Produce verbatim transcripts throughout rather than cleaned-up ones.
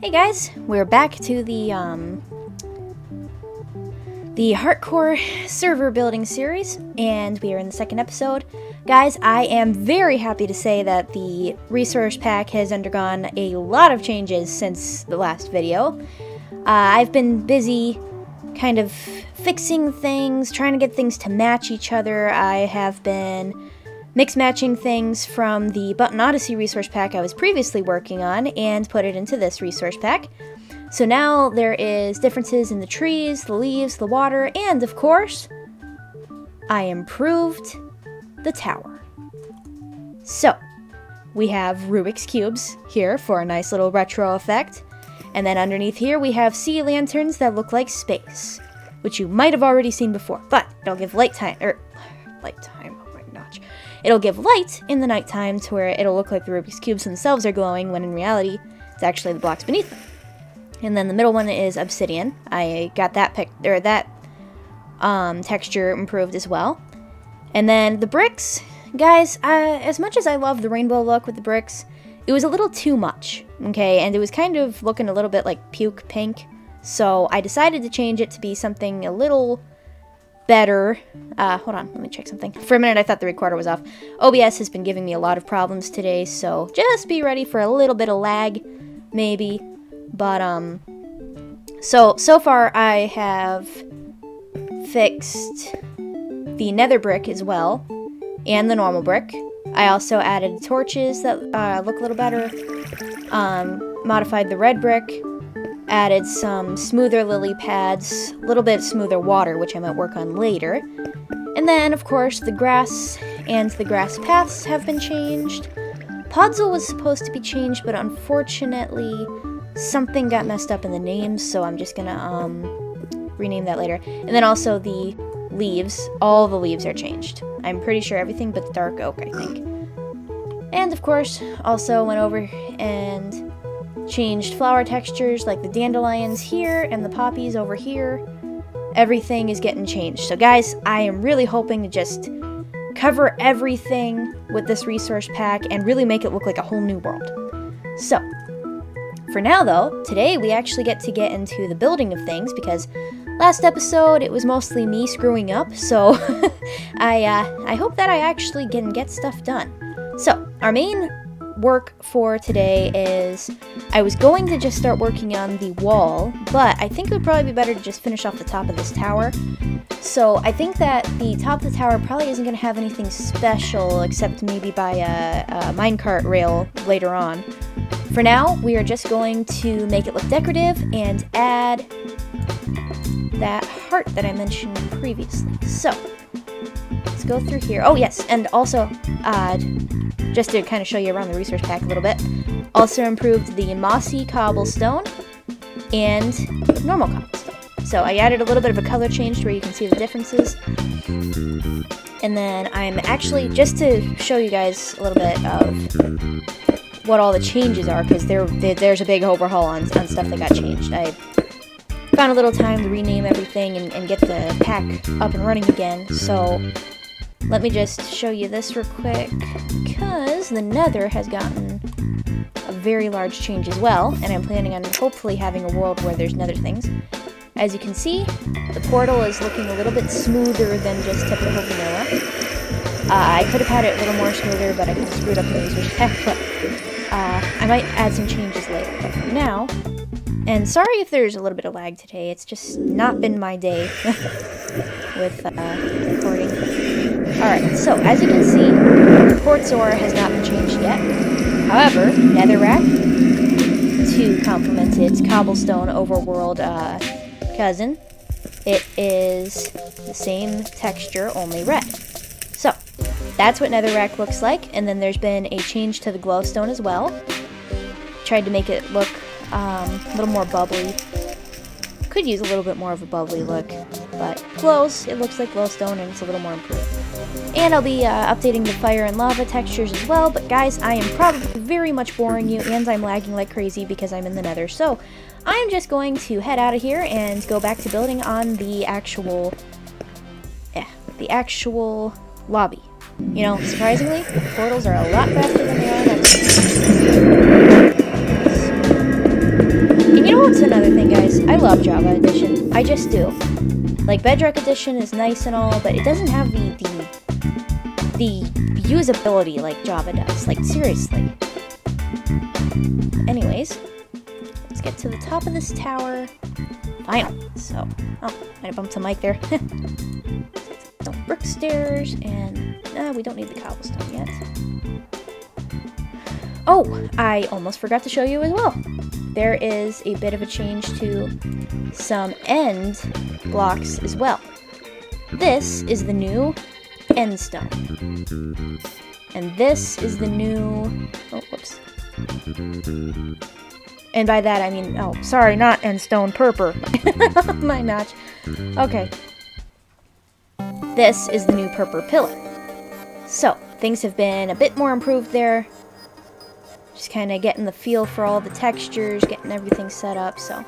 Hey guys, we're back to the um, the hardcore server building series, and we are in the second episode. Guys, I am very happy to say that the resource pack has undergone a lot of changes since the last video. Uh, I've been busy kind of fixing things, trying to get things to match each other. I have been mix-matching things from the Button Odyssey resource pack I was previously working on and put it into this resource pack. So now there is differences in the trees, the leaves, the water, and of course, I improved the tower. So, we have Rubik's Cubes here for a nice little retro effect. And then underneath here we have sea lanterns that look like space, which you might have already seen before, but it'll give light time, er, light time. It'll give light in the nighttime to where it'll look like the Rubik's Cubes themselves are glowing, when in reality, it's actually the blocks beneath them. And then the middle one is obsidian. I got that pic or that um, texture improved as well. And then the bricks, guys, I, as much as I love the rainbow look with the bricks, it was a little too much, okay? And it was kind of looking a little bit like puke pink, so I decided to change it to be something a little better. Uh, hold on, let me check something. For a minute, I thought the recorder was off. O B S has been giving me a lot of problems today, so just be ready for a little bit of lag, maybe. But, um, so, so far I have fixed the nether brick as well, and the normal brick. I also added torches that uh, look a little better, um, modified the red brick, added some smoother lily pads, a little bit smoother water, which I might work on later. And then, of course, the grass and the grass paths have been changed. Podzol was supposed to be changed, but unfortunately, something got messed up in the names, so I'm just gonna, um, rename that later. And then also the leaves. All the leaves are changed. I'm pretty sure everything but dark oak, I think. And, of course, also went over and changed flower textures like the dandelions here and the poppies over here. Everything is getting changed. So guys, I am really hoping to just cover everything with this resource pack and really make it look like a whole new world. So, for now though, today we actually get to get into the building of things, because last episode it was mostly me screwing up, so I, uh, I hope that I actually can get stuff done. So, our main work for today is, I was going to just start working on the wall, but I think it would probably be better to just finish off the top of this tower. So I think that the top of the tower probably isn't going to have anything special, except maybe by a, a minecart rail later on. For now, we are just going to make it look decorative and add that heart that I mentioned previously. So, let's go through here. Oh yes, and also, uh, just to kind of show you around the resource pack a little bit, also improved the mossy cobblestone and normal cobblestone. So I added a little bit of a color change to where you can see the differences. And then I'm actually, just to show you guys a little bit of what all the changes are, because there, there's a big overhaul on, on stuff that got changed. I found a little time to rename everything and, and get the pack up and running again, so let me just show you this real quick, because the nether has gotten a very large change as well, and I'm planning on hopefully having a world where there's nether things. As you can see, the portal is looking a little bit smoother than just typical vanilla. Uh, I could have had it a little more smoother, but I kind of screwed up the resource pack, but uh, I might add some changes later. But for now, and sorry if there's a little bit of lag today, it's just not been my day with uh, recording. Alright, so as you can see, Port Zor has not been changed yet. However, Netherrack, to complement its cobblestone overworld uh, cousin, it is the same texture, only red. So, that's what Netherrack looks like, and then there's been a change to the glowstone as well. Tried to make it look um, a little more bubbly. Could use a little bit more of a bubbly look, but close, it looks like glowstone and it's a little more improved. And I'll be uh, updating the fire and lava textures as well, but guys, I am probably very much boring you, and I'm lagging like crazy because I'm in the nether, so I'm just going to head out of here and go back to building on the actual, yeah, the actual lobby. You know, surprisingly, the portals are a lot faster than they are in That's another thing, guys. I love Java Edition. I just do. Like, Bedrock Edition is nice and all, but it doesn't have the, the, the usability like Java does. Like, seriously. Anyways, let's get to the top of this tower. Final. So, oh, I bumped the mic there. So, brick stairs, and uh, we don't need the cobblestone yet. Oh, I almost forgot to show you as well. There is a bit of a change to some end blocks as well. This is the new end stone. And this is the new... Oh, whoops. And by that I mean... Oh, sorry, not end stone, purper. My notch. Okay. This is the new purple pillar. So, things have been a bit more improved there. Just kind of getting the feel for all the textures, getting everything set up, so.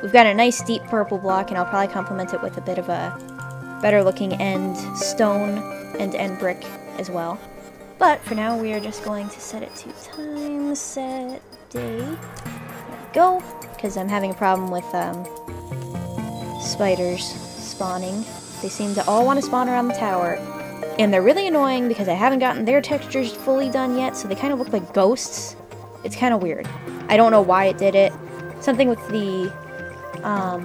We've got a nice deep purple block, and I'll probably complement it with a bit of a better looking end stone and end brick as well. But for now, we are just going to set it to time, set, date. There we go, because I'm having a problem with um, spiders spawning. They seem to all want to spawn around the tower. And they're really annoying because I haven't gotten their textures fully done yet, so they kind of look like ghosts. It's kind of weird. I don't know why it did it. Something with the, um,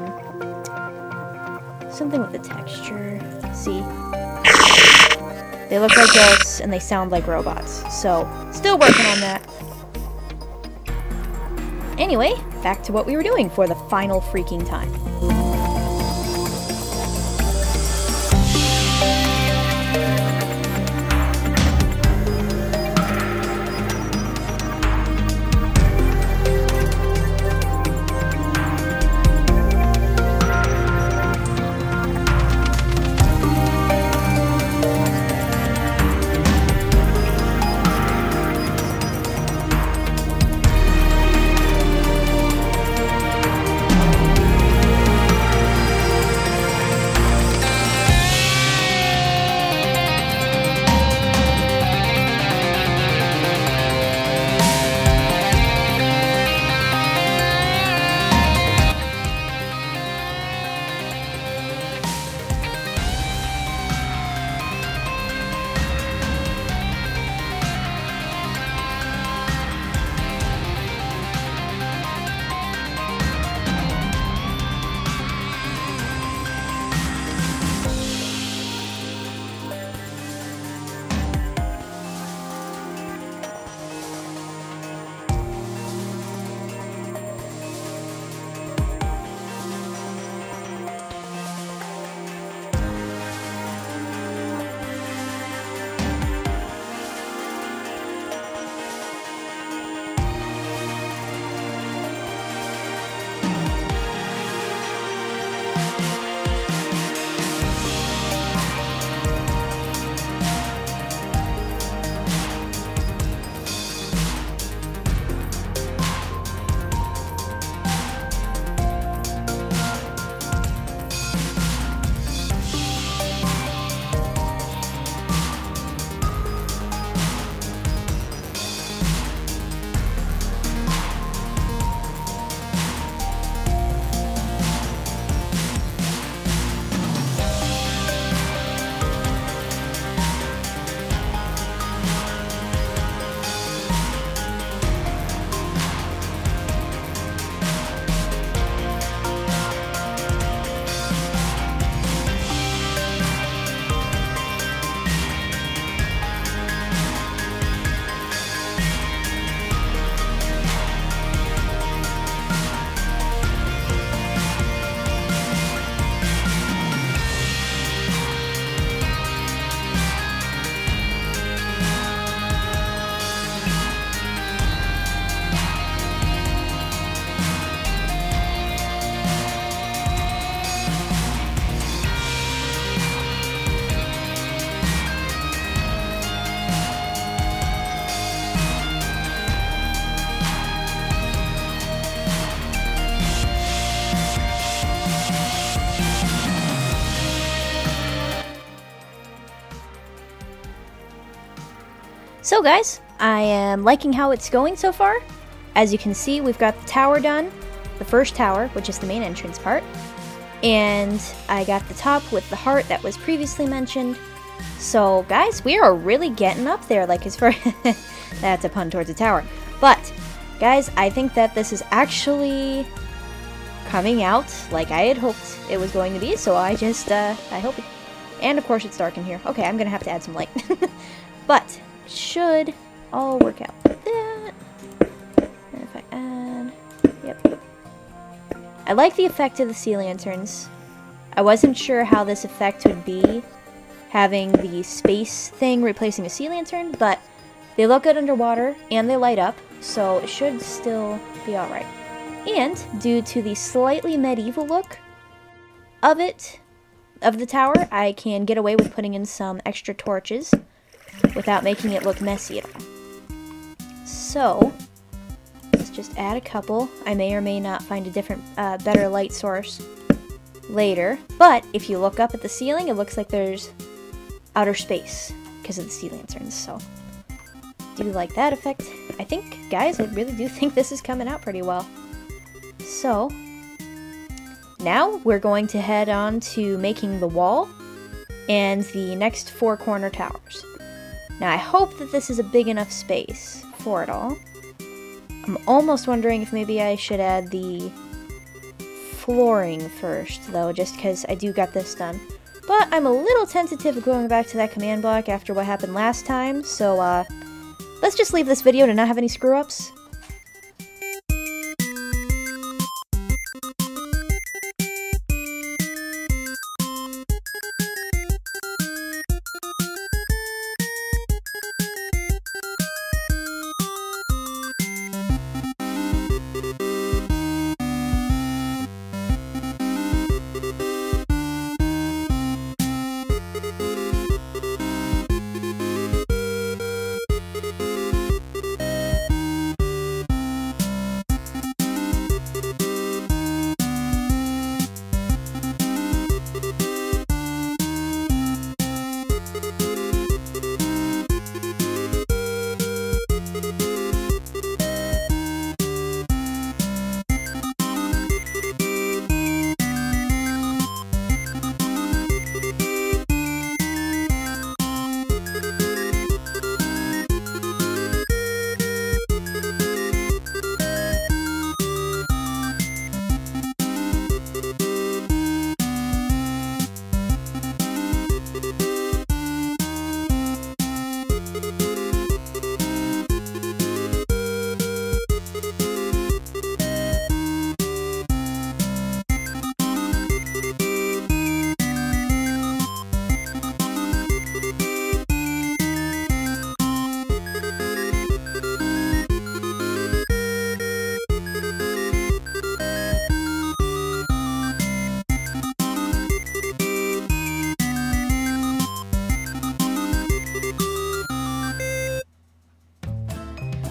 something with the texture. Let's see. They look like ghosts and they sound like robots. So, still working on that. Anyway, back to what we were doing for the final freaking time. So guys, I am liking how it's going so far. As you can see, we've got the tower done. the first tower, which is the main entrance part, and I got the top with the heart that was previously mentioned. So guys, we are really getting up there, like as far that's a pun towards the tower. But guys, I think that this is actually coming out like I had hoped it was going to be, so I just, uh, I hope it... And of course it's dark in here. Okay, I'm gonna have to add some light. But it should all work out like that. And if I add... Yep. I like the effect of the sea lanterns. I wasn't sure how this effect would be, having the space thing replacing a sea lantern, but they look good underwater and they light up, so it should still be alright. And due to the slightly medieval look of it, of the tower, I can get away with putting in some extra torches without making it look messy at all. So let's just add a couple. I may or may not find a different, uh, better light source later, but if you look up at the ceiling, it looks like there's outer space because of the sea lanterns, so do you like that effect? I think, guys, I really do think this is coming out pretty well. So now we're going to head on to making the wall and the next four corner towers. Now I hope that this is a big enough space for it all. I'm almost wondering if maybe I should add the flooring first though, just because I do got this done. But I'm a little tentative of going back to that command block after what happened last time, so uh, let's just leave this video to not have any screw-ups.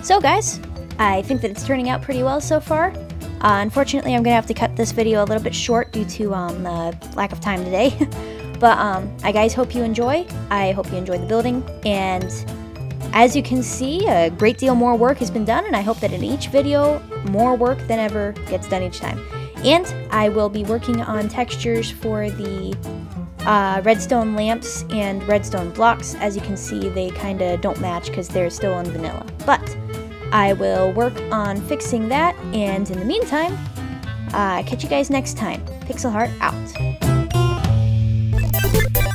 So guys, I think that it's turning out pretty well so far. Uh, unfortunately, I'm going to have to cut this video a little bit short due to um, the lack of time today. But um, I guys hope you enjoy. I hope you enjoy the building. And as you can see, a great deal more work has been done. And I hope that in each video, more work than ever gets done each time. And I will be working on textures for the uh, redstone lamps and redstone blocks. As you can see, they kind of don't match because they're still in vanilla. But I will work on fixing that, and in the meantime, uh, catch you guys next time. Pixel Heart out.